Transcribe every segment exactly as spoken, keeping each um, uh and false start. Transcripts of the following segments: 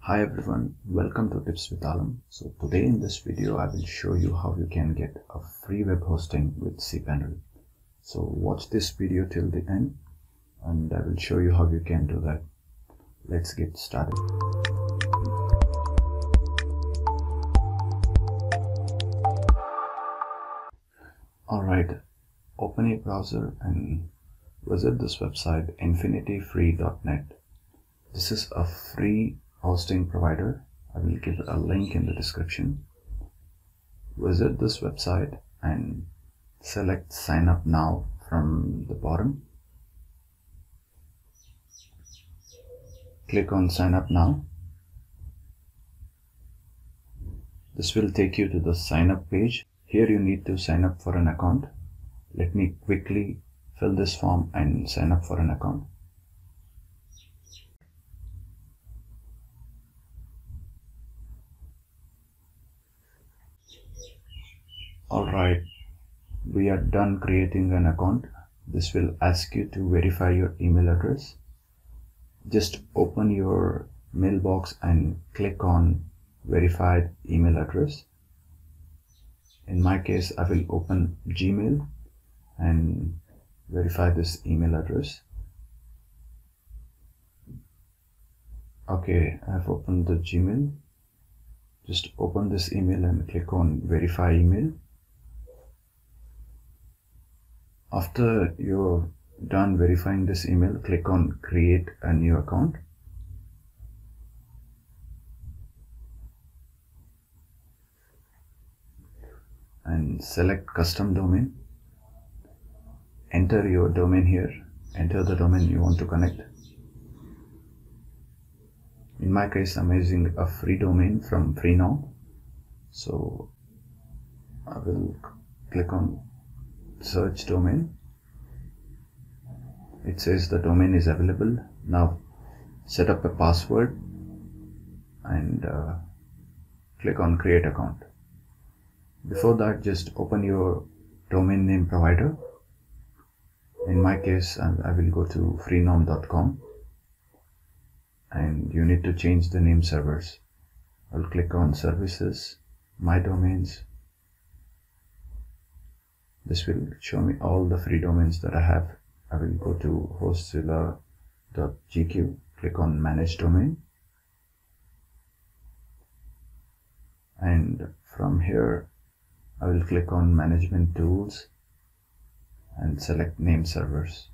Hi everyone, welcome to Tips with Alam. So today in this video I will show you how you can get a free web hosting with cPanel. So watch this video till the end and I will show you how you can do that. Let's get started. Alright, open a browser and visit this website infinity free dot net. This is a free hosting provider. I will give a link in the description. Visit this website and select sign up now from the bottom. Click on sign up now. This will take you to the sign up page. Here you need to sign up for an account. Let me quickly fill this form and sign up for an account. Alright, we are done creating an account. This will ask you to verify your email address. Just open your mailbox and click on verified email address. In my case, I will open Gmail and verify this email address. Okay, I have opened the Gmail. Just open this email and click on verify email. After you're done verifying this email, click on create a new account. And select custom domain. Enter your domain here. Enter the domain you want to connect. In my case, I'm using a free domain from Freenom. So I will click on search domain. It says the domain is available. Now set up a password and uh, click on create account. Before that, just open your domain name provider. In my case, I will go to freenom dot com and you need to change the name servers. I'll click on services, my domains. This will show me all the free domains that I have. I will go to hostzilla dot g q, click on manage domain. And from here, I will click on management tools and select name servers.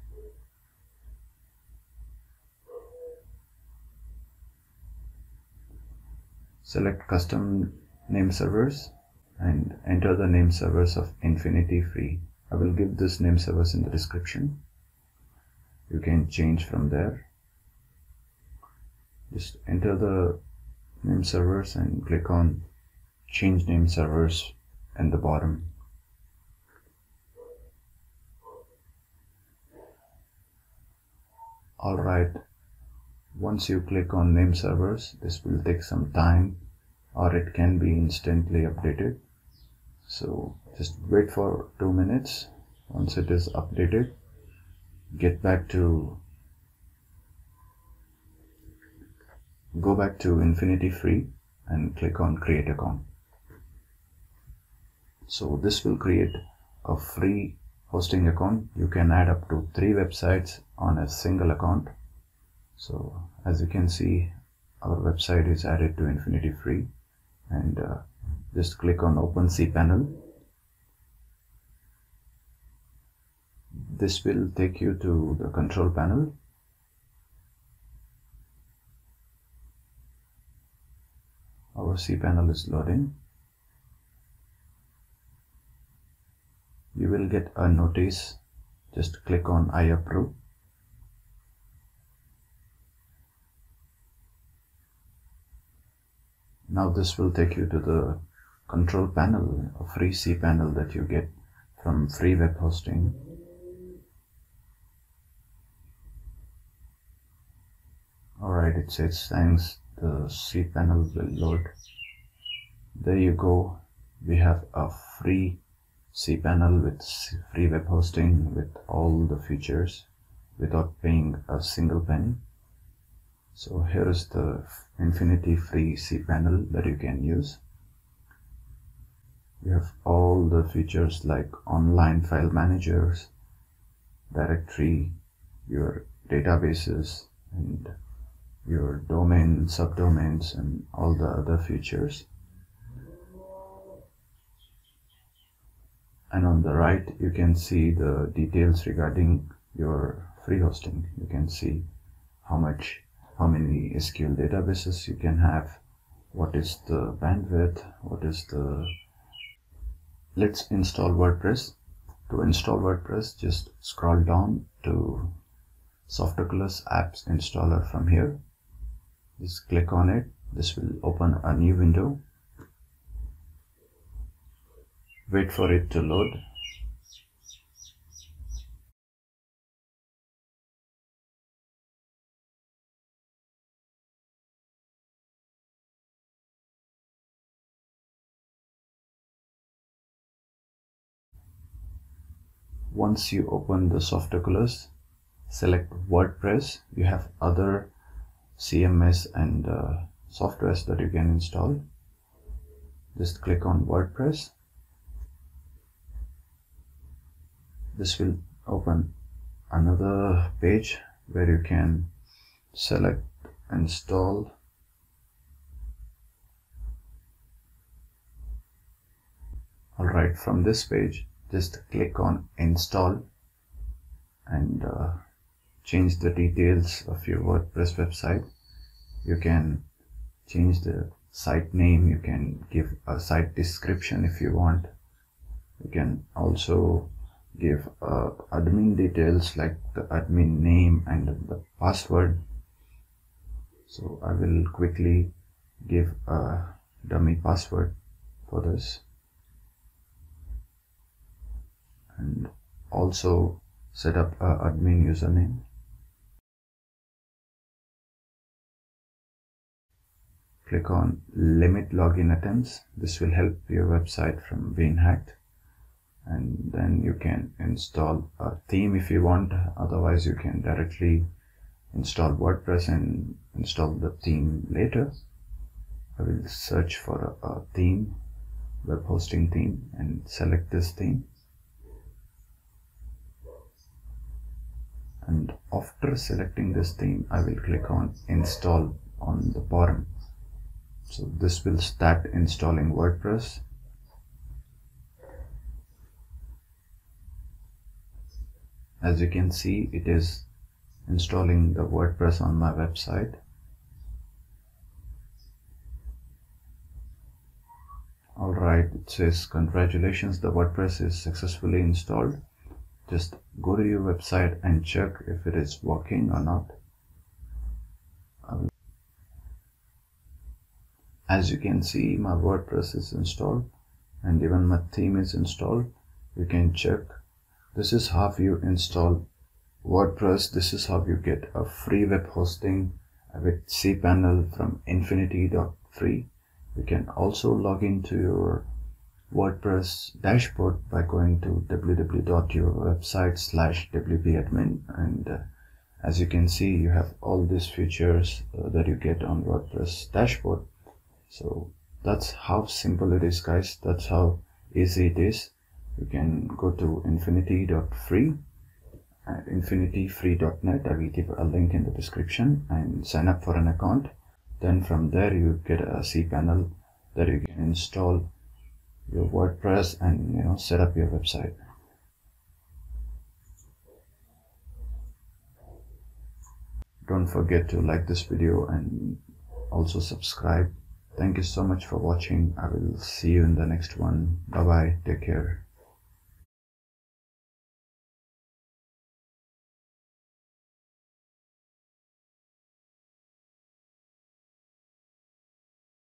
Select custom name servers and enter the name servers of Infinity Free. I will give this name servers in the description. You can change from there. Just enter the name servers and click on change name servers at the bottom. Alright, once you click on name servers, this will take some time or it can be instantly updated. So just wait for two minutes. Once it is updated, get back to go back to Infinity Free and click on create account. So this will create a free hosting account. You can add up to three websites on a single account. So as you can see, our website is added to Infinity Free, and uh, just click on open cPanel. This will take you to the control panel. Our cPanel is loading. You will get a notice. Just click on I approve. Now this will take you to the control panel, a free cPanel that you get from free web hosting. Alright, it says thanks, the cPanel will load. There you go. We have a free cPanel with free web hosting with all the features without paying a single penny. So here is the Infinity Free cPanel that you can use. You have all the features like online file managers, directory, your databases, and your domain, subdomains, and all the other features. And on the right, you can see the details regarding your free hosting. You can see how much, how many S Q L databases you can have, what is the bandwidth, what is the... Let's install WordPress. To install WordPress, just scroll down to Softaculous Apps Installer from here. Just click on it. This will open a new window. Wait for it to load. Once you open the Softaculous, select WordPress. You have other C M S and uh, softwares that you can install. Just click on WordPress. This will open another page where you can select install. Alright, from this page, just click on install and uh, change the details of your WordPress website. You can change the site name, you can give a site description if you want. You can also give uh, admin details like the admin name and the password. So I will quickly give a dummy password for this. And also set up an admin username. Click on limit login attempts. This will help your website from being hacked. And then you can install a theme if you want, otherwise you can directly install WordPress and install the theme later. I will search for a, a theme, web hosting theme, and select this theme. And after selecting this theme, I will click on install on the bottom. So this will start installing WordPress. As you can see, it is installing the WordPress on my website. Alright, it says congratulations, the WordPress is successfully installed. Just go to your website and check if it is working or not. As you can see, my WordPress is installed and even my theme is installed. You can check. This is how you install WordPress. This is how you get a free web hosting with cPanel from infinity dot free. You can also log into your WordPress dashboard by going to w w w dot your website slash w p admin, and uh, as you can see, you have all these features uh, that you get on WordPress dashboard. So that's how simple it is, guys. That's how easy it is. You can go to infinity dot free at infinity free dot net. I will give a link in the description and sign up for an account. Then from there you get a cPanel that you can install your WordPress and you know set up your website. Don't forget to like this video and also subscribe. Thank you so much for watching. I will see you in the next one. Bye bye. Take care.